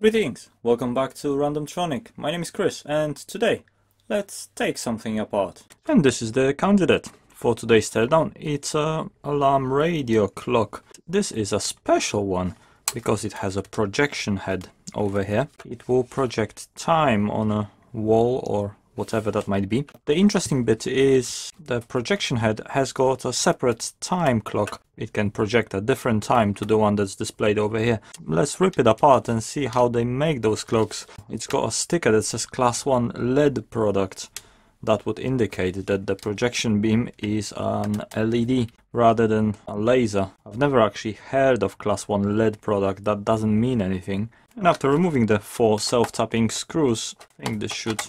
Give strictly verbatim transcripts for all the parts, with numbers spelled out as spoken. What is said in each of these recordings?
Greetings, welcome back to Randomtronic. My name is Chris and today let's take something apart. And this is the candidate for today's teardown. It's an alarm radio clock. This is a special one because it has a projection head over here. It will project time on a wall or whatever that might be. The interesting bit is the projection head has got a separate time clock. It can project a different time to the one that's displayed over here. Let's rip it apart and see how they make those clocks. It's got a sticker that says class one L E D product. That would indicate that the projection beam is an L E D rather than a laser. I've never actually heard of class one L E D product. That doesn't mean anything. And after removing the four self-tapping screws, I think this should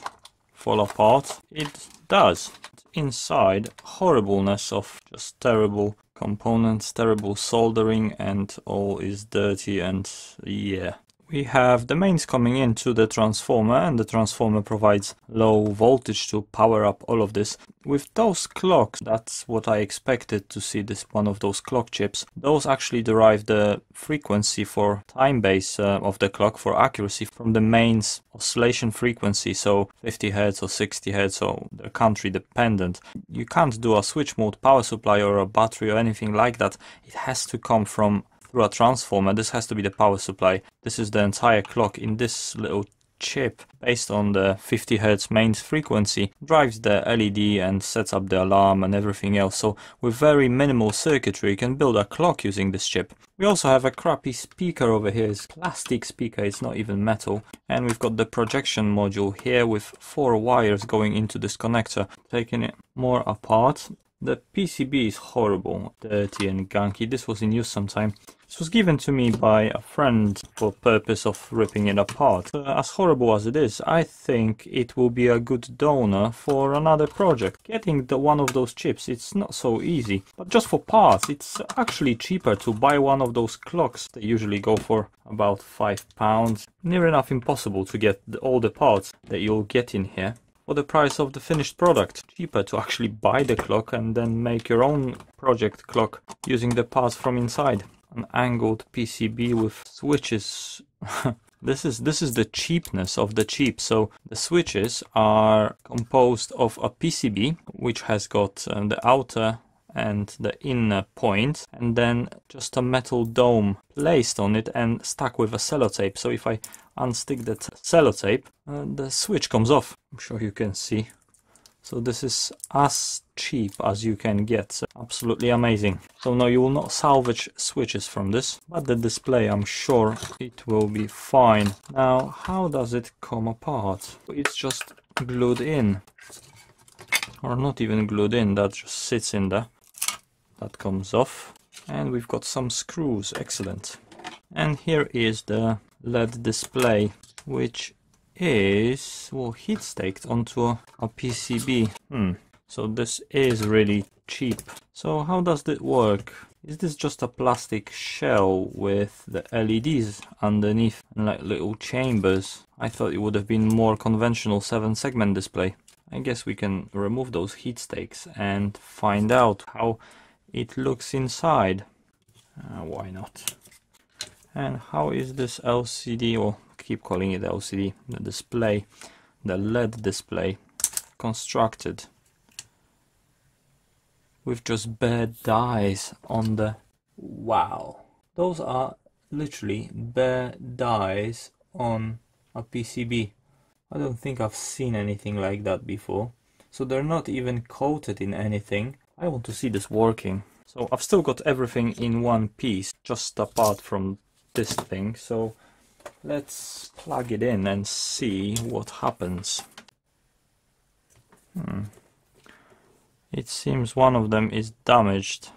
fall apart. It does. Inside, horribleness of just terrible components, terrible soldering, and all is dirty and yeah. We have the mains coming into the transformer, and the transformer provides low voltage to power up all of this. With those clocks, that's what I expected to see, this one of those clock chips. Those actually derive the frequency for time base uh, of the clock for accuracy from the mains oscillation frequency, so fifty hertz or sixty hertz, so they're country dependent. You can't do a switch mode power supply or a battery or anything like that. It has to come from through a transformer. This has to be the power supply. This is the entire clock in this little chip, based on the fifty hertz mains frequency, drives the L E D and sets up the alarm and everything else. So with very minimal circuitry you can build a clock using this chip. We also have a crappy speaker over here. It's plastic speaker, it's not even metal. And we've got the projection module here with four wires going into this connector. Taking it more apart, the P C B is horrible, dirty and gunky. This was in use sometime. This was given to me by a friend for purpose of ripping it apart. Uh, as horrible as it is, I think it will be a good donor for another project. Getting the one of those chips, it's not so easy. But just for parts, it's actually cheaper to buy one of those clocks. They usually go for about five pounds. Near enough impossible to get all the parts that you'll get in here. Or the price of the finished product. Cheaper to actually buy the clock and then make your own project clock using the parts from inside. An angled P C B with switches. This is this is the cheapness of the cheap. So the switches are composed of a P C B which has got um, the outer and the inner point, and then just a metal dome placed on it and stuck with a sellotape. So if I unstick that sellotape, uh, the switch comes off. I'm sure you can see. So this is as cheap as you can get. So absolutely amazing. So no, you will not salvage switches from this, but the display, I'm sure it will be fine. Now, how does it come apart? It's just glued in. Or not even glued in, that just sits in there. That comes off. And we've got some screws, excellent. And here is the L E D display, which is, well, heat staked onto a, a P C B. Hmm. So this is really cheap. So how does it work? Is this just a plastic shell with the L E Ds underneath and like little chambers? I thought it would have been more conventional seven segment display. I guess we can remove those heat stakes and find out how it looks inside. Uh, why not? And how is this L C D, or keep calling it L C D, the display, the L E D display, constructed? With just bare dies on the... Wow! Those are literally bare dies on a P C B. I don't think I've seen anything like that before. So they're not even coated in anything. I want to see this working. So I've still got everything in one piece, just apart from this thing. So let's plug it in and see what happens. Hmm. It seems one of them is damaged.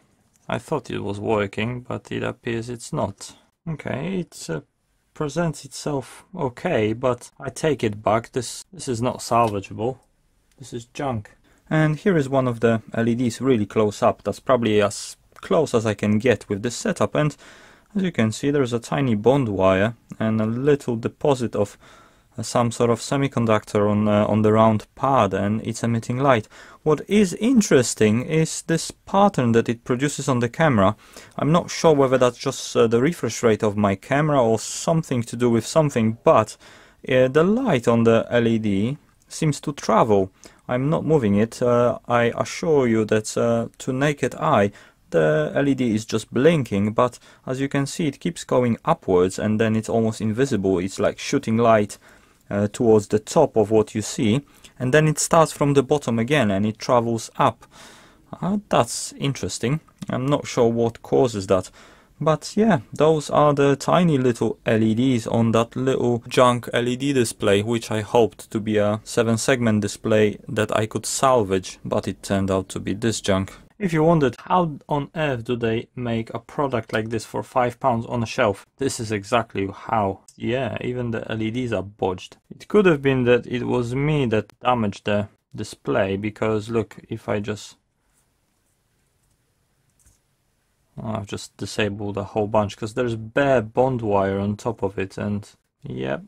I thought it was working, but it appears it's not. Okay, it's a presents itself okay, but I take it back. This this is not salvageable. This is junk. And here is one of the L E Ds really close up. That's probably as close as I can get with this setup. And as you can see, there's a tiny bond wire and a little deposit of some sort of semiconductor on uh, on the round pad, and it's emitting light. What is interesting is this pattern that it produces on the camera. I'm not sure whether that's just uh, the refresh rate of my camera or something to do with something, but uh, the light on the L E D seems to travel. I'm not moving it. Uh, I assure you that uh, to naked eye the L E D is just blinking, but as you can see it keeps going upwards and then it's almost invisible. It's like shooting light Uh, towards the top of what you see, and then it starts from the bottom again and it travels up. Uh, that's interesting. I'm not sure what causes that, but yeah, those are the tiny little L E Ds on that little junk L E D display, which I hoped to be a seven segment display that I could salvage, but it turned out to be this junk. If you wondered how on earth do they make a product like this for five pounds on a shelf, this is exactly how. Yeah, even the L E Ds are bodged. It could have been that it was me that damaged the display, because look, if I just... Oh, I've just disabled a whole bunch, because there's bare bond wire on top of it, and yep,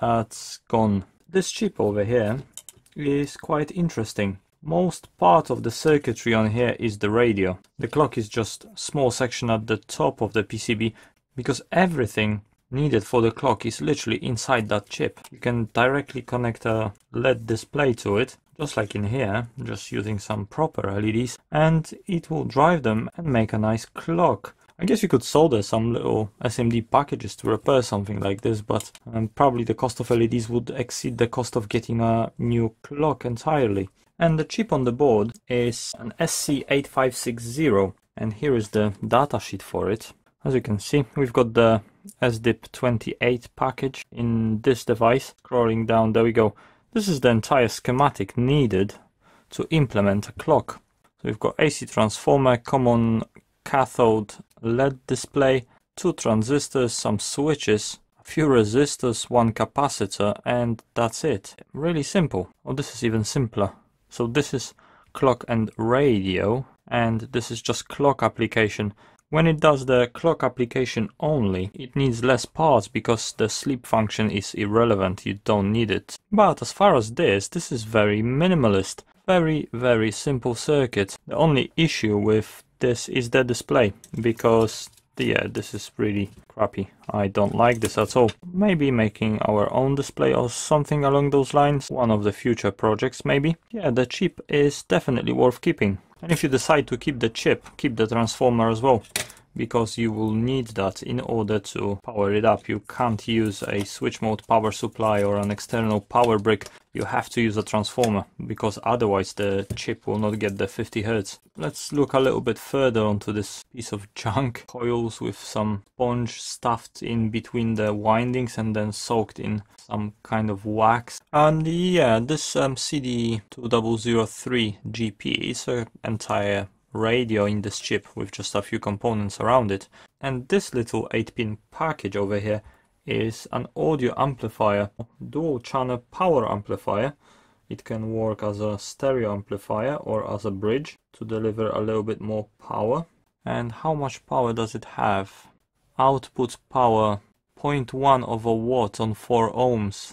that's gone. This chip over here is quite interesting. Most part of the circuitry on here is the radio. The clock is just a small section at the top of the P C B, because everything needed for the clock is literally inside that chip. You can directly connect a L E D display to it, just like in here, just using some proper L E Ds, and it will drive them and make a nice clock. I guess you could solder some little S M D packages to repair something like this, but um, probably the cost of L E Ds would exceed the cost of getting a new clock entirely. And the chip on the board is an S C eight five six zero, and here is the datasheet for it. As you can see, we've got the S D I P twenty-eight package in this device. Scrolling down, there we go. This is the entire schematic needed to implement a clock. So we've got A C transformer, common cathode L E D display, two transistors, some switches, a few resistors, one capacitor, and that's it. Really simple. Oh, this is even simpler. So this is clock and radio, and this is just clock application. When it does the clock application only, it needs less parts because the sleep function is irrelevant, you don't need it. But as far as this, this is very minimalist. Very, very simple circuit. The only issue with this is the display, because yeah, this is really crappy. I don't like this at all. Maybe making our own display or something along those lines. One of the future projects maybe. Yeah, the chip is definitely worth keeping. And if you decide to keep the chip, keep the transformer as well, because you will need that in order to power it up. You can't use a switch mode power supply or an external power brick. You have to use a transformer, because otherwise the chip will not get the fifty hertz. Let's look a little bit further onto this piece of junk. Coils with some sponge stuffed in between the windings and then soaked in some kind of wax. And yeah, this um, C D two thousand three G P is an entire radio in this chip with just a few components around it. And this little eight pin package over here is an audio amplifier, dual channel power amplifier. It can work as a stereo amplifier or as a bridge to deliver a little bit more power. And how much power does it have? Output power zero point one of a watt on four ohms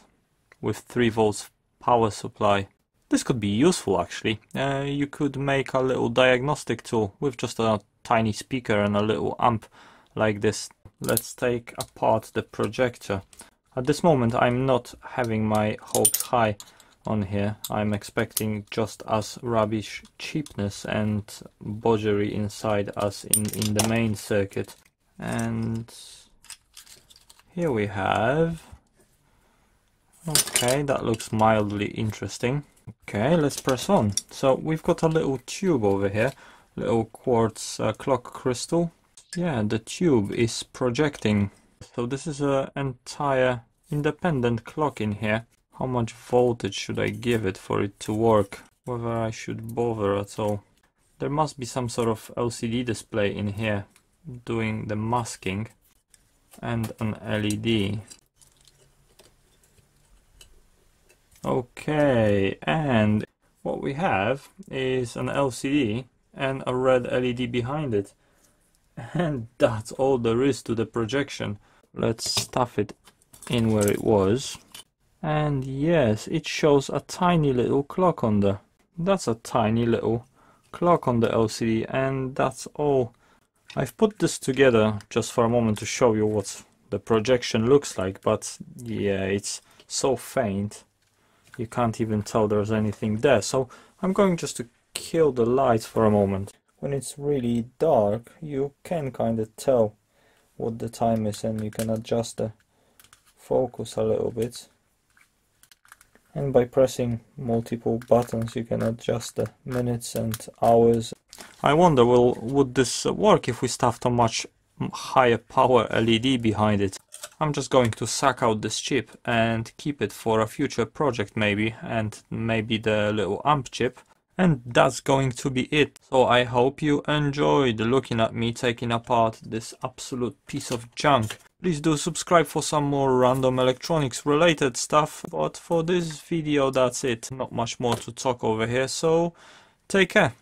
with three volts power supply. This could be useful actually. Uh, you could make a little diagnostic tool with just a tiny speaker and a little amp like this. Let's take apart the projector. At this moment I'm not having my hopes high on here. I'm expecting just as rubbish cheapness and bodgery inside as in, in the main circuit. And here we have... Okay, that looks mildly interesting. Okay, let's press on. So we've got a little tube over here, little quartz uh, clock crystal. Yeah, the tube is projecting. So this is an entire independent clock in here. How much voltage should I give it for it to work? Whether I should bother at all. There must be some sort of L C D display in here doing the masking, and an L E D. Okay, and what we have is an L C D and a red L E D behind it. And that's all there is to the projection. Let's stuff it in where it was. And yes, it shows a tiny little clock on there. That's a tiny little clock on the L C D, and that's all. I've put this together just for a moment to show you what the projection looks like, but yeah, it's so faint you can't even tell there's anything there. So I'm going just to kill the lights for a moment. When it's really dark, you can kind of tell what the time is, and you can adjust the focus a little bit, and by pressing multiple buttons you can adjust the minutes and hours. I wonder, well, would this work if we stuffed a much higher power L E D behind it? I'm just going to suck out this chip and keep it for a future project maybe, and maybe the little amp chip. And that's going to be it. So I hope you enjoyed looking at me taking apart this absolute piece of junk. Please do subscribe for some more random electronics related stuff. But for this video that's it. Not much more to talk over here, so take care.